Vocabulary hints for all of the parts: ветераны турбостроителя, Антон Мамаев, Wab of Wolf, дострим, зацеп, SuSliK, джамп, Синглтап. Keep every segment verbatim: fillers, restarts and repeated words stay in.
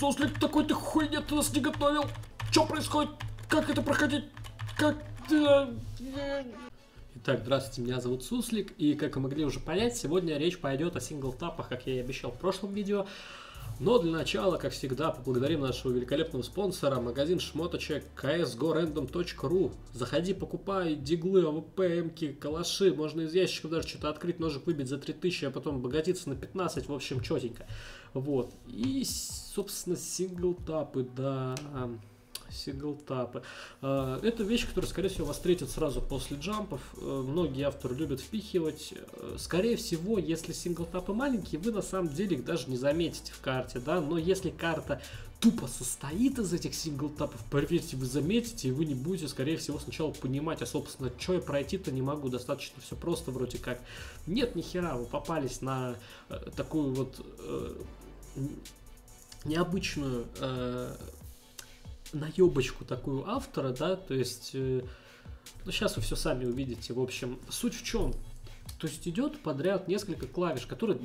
SuSliK, такой ты хуйня, ты нас не готовил. Что происходит? Как это проходить? Как ты... Итак, здравствуйте, меня зовут SuSliK, и как вы могли уже понять, сегодня речь пойдет о синглтапах, как я и обещал в прошлом видео. Но для начала, как всегда, поблагодарим нашего великолепного спонсора, магазин шмоточек си эс го рэндом точка ру. Заходи, покупай диглы, АВП, эмки, калаши, можно из ящиков даже что-то открыть, ножик выбить за три тысячи, а потом богатиться на пятнадцать, в общем, четенько. Вот, и, собственно, синглтапы, да... синглтапы. Это вещь, которая, скорее всего, вас встретит сразу после джампов. Многие авторы любят впихивать. Скорее всего, если синглтапы маленькие, вы на самом деле их даже не заметите в карте, да. Но если карта тупо состоит из этих синглтапов, поверьте, вы заметите, и вы не будете, скорее всего, сначала понимать, а, собственно, что я пройти-то не могу, достаточно все просто вроде как. Нет, нихера, вы попались на э, такую вот э, необычную... Э, наебочку такую автора, да, то есть, э, ну, сейчас вы все сами увидите, в общем, суть в чем, то есть идет подряд несколько клавиш, которые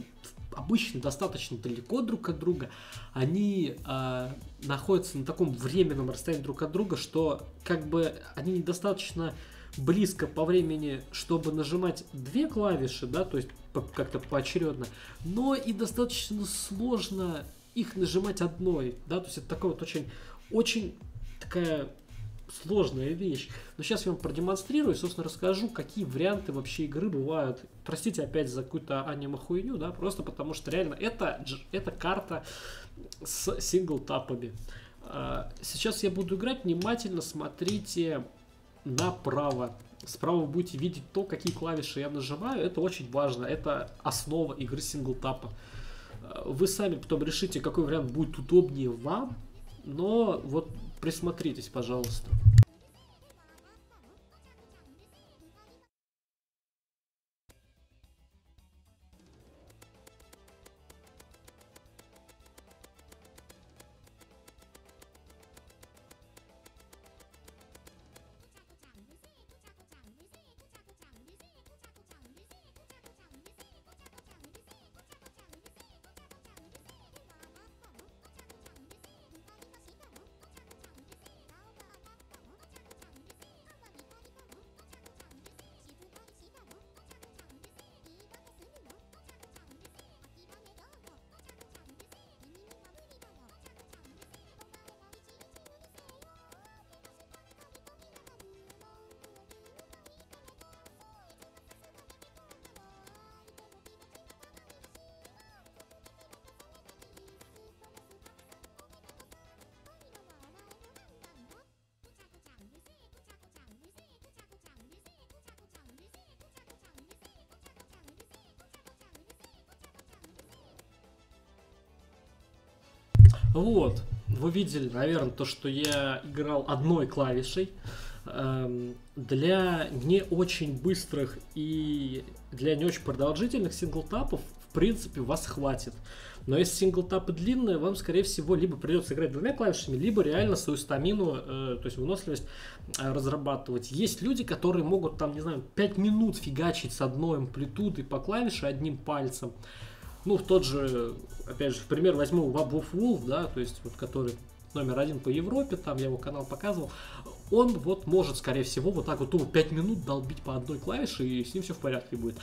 обычно достаточно далеко друг от друга, они э, находятся на таком временном расстоянии друг от друга, что как бы они недостаточно близко по времени, чтобы нажимать две клавиши, да, то есть как-то поочередно, но и достаточно сложно их нажимать одной, да, то есть это такой вот очень... Очень такая сложная вещь. Но сейчас я вам продемонстрирую и, собственно, расскажу, какие варианты вообще игры бывают. Простите опять за какую-то аниме-хуйню, да, просто потому что реально это, это карта с синглтапами. Сейчас я буду играть, внимательно смотрите направо. Справа вы будете видеть то, какие клавиши я нажимаю. Это очень важно, это основа игры синглтапа. Вы сами потом решите, какой вариант будет удобнее вам. Но вот присмотритесь, пожалуйста. Вот, вы видели, наверное, то, что я играл одной клавишей. Для не очень быстрых и для не очень продолжительных синглтапов, в принципе, вас хватит. Но если синглтапы длинные, вам, скорее всего, либо придется играть двумя клавишами, либо реально свою стамину, то есть выносливость, разрабатывать. Есть люди, которые могут там, не знаю, пять минут фигачить с одной амплитудой по клавише одним пальцем. Ну, в тот же, опять же, в пример возьму Wab of Wolf, да, то есть, вот, который номер один по Европе, там я его канал показывал, он вот может, скорее всего, вот так вот пять минут долбить по одной клавише, и с ним все в порядке будет.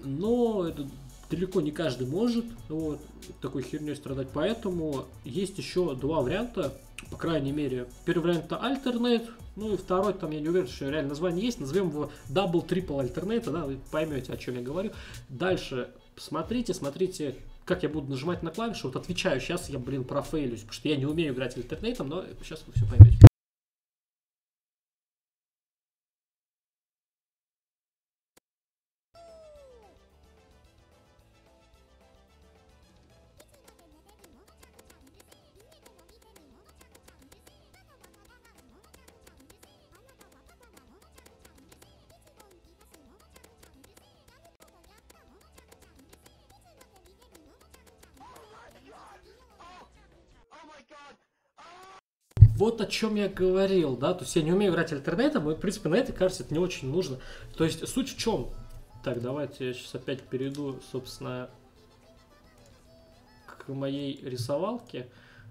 Но это далеко не каждый может, вот, такой херней страдать, поэтому есть еще два варианта, по крайней мере. Первый вариант это Alternate, ну и второй, там я не уверен, что реально название есть, назовем его Double Triple Alternate, да, вы поймете, о чем я говорю. Дальше... Смотрите, смотрите, как я буду нажимать на клавишу. Вот отвечаю, сейчас я, блин, профейлюсь, потому что я не умею играть альтернейтом, но сейчас вы все поймете. Вот о чем я говорил, да, то есть я не умею играть альтернативом, и, в принципе, на этой карте это не очень нужно. То есть суть в чем? Так, давайте я сейчас опять перейду, собственно, к моей рисовалке.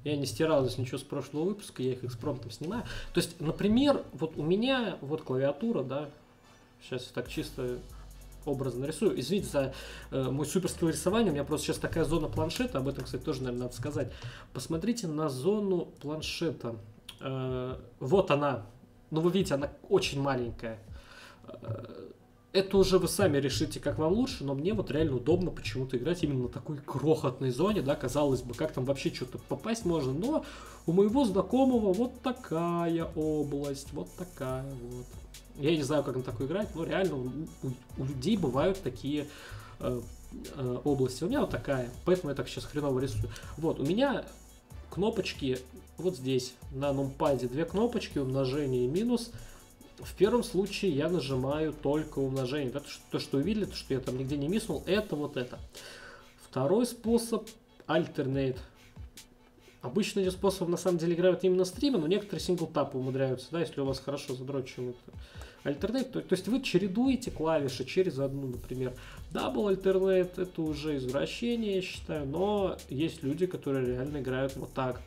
Я не стирал здесь ничего с прошлого выпуска, я их экспромтом снимаю. То есть, например, вот у меня вот клавиатура, да, сейчас так чисто образно рисую. Извините за э, мой суперское рисование, у меня просто сейчас такая зона планшета, об этом, кстати, тоже, наверное, надо сказать. Посмотрите на зону планшета. Э, вот она. Ну, вы видите, она очень маленькая. Это уже вы сами решите, как вам лучше, но мне вот реально удобно почему-то играть именно на такой крохотной зоне, да, казалось бы, как там вообще что-то попасть можно, но у моего знакомого вот такая область, вот такая вот. Я не знаю, как на такой играть, но реально у, у людей бывают такие э, э, области. У меня вот такая, поэтому я так сейчас хреново рисую. Вот, у меня кнопочки вот здесь, на нумпаде две кнопочки, умножение и минус. В первом случае я нажимаю только умножение. Да, то, что увидели, то, что я там нигде не миснул, это вот это. Второй способ – Alternate. Обычно этим способом на самом деле играют именно стримы, но некоторые синглтапы умудряются, да, если у вас хорошо задрочен Alternate. То, то есть вы чередуете клавиши через одну, например. Double Alternate – это уже извращение, я считаю, но есть люди, которые реально играют вот так.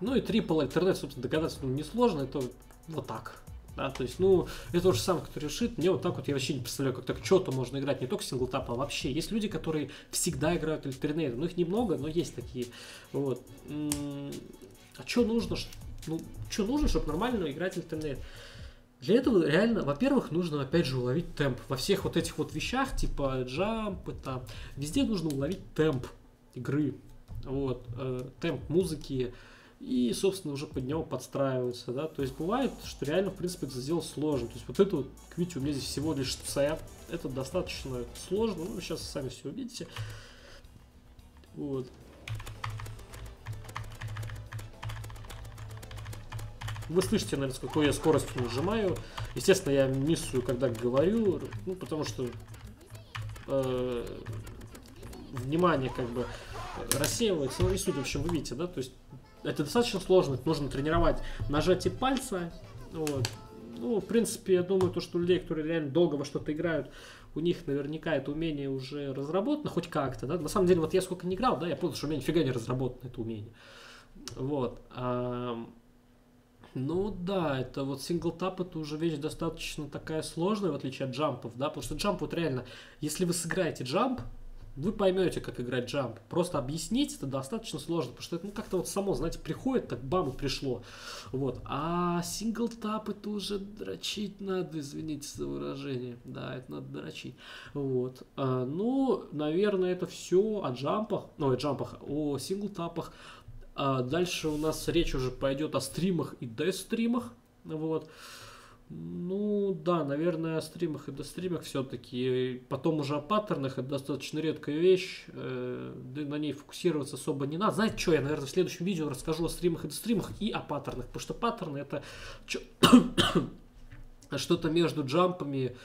Ну и Triple Alternate, собственно, догадаться, ну, несложно, это вот так. Да, то есть, ну, это уже сам, кто решит. Мне вот так вот, я вообще не представляю, как так что-то можно играть, не только синглтап, а вообще. Есть люди, которые всегда играют Alternate, ну их немного, но есть такие. Вот. А что нужно, ну, что нужно, чтобы нормально играть Alternate? Для этого реально, во-первых, нужно опять же уловить темп. Во всех вот этих вот вещах, типа джампы, там, везде нужно уловить темп игры, вот, э, темп музыки. И, собственно, уже под него подстраиваются, да, то есть бывает, что реально, в принципе, это сделать сложно, то есть вот это вот, как видите, у меня здесь всего лишь С, это достаточно сложно, ну, сейчас сами все увидите, вот. Вы слышите, наверное, с какой я скоростью нажимаю, естественно, я миссую, когда говорю, ну, потому что э, внимание, как бы, рассеивается, ну, и суть, в общем, вы видите, да, то есть это достаточно сложно, это нужно тренировать нажатие пальца. Вот. Ну, в принципе, я думаю, то, что у людей, которые реально долго во что-то играют, у них наверняка это умение уже разработано, хоть как-то. Да? На самом деле, вот я сколько не играл, да, я понял, что у меня нифига не разработано это умение. Вот. А, ну да, это вот синглтап, это уже вещь достаточно такая сложная, в отличие от джампов, да, потому что джамп вот реально, если вы сыграете джамп, вы поймете, как играть джамп. Просто объяснить это достаточно сложно, потому что это, ну, как-то вот само, знаете, приходит, так бам, и пришло. Вот. А синглтап это уже дрочить надо, извините за выражение. Да, это надо дрочить. Вот. А, ну, наверное, это все о джампах. Ой, джампах, о синглтапах. А дальше у нас речь уже пойдет о стримах и дестримах. Вот. Ну, да, наверное, о стримах и достримах все-таки. Потом уже о паттернах, это достаточно редкая вещь, э, да, на ней фокусироваться особо не надо. Знаете, что я, наверное, в следующем видео расскажу о стримах и достримах и о паттернах, потому что паттерны это что-то между джампами,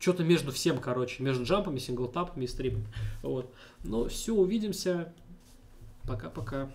что-то между всем, короче, между джампами, синглтапами и стримами. Вот. Ну, все, увидимся. Пока-пока.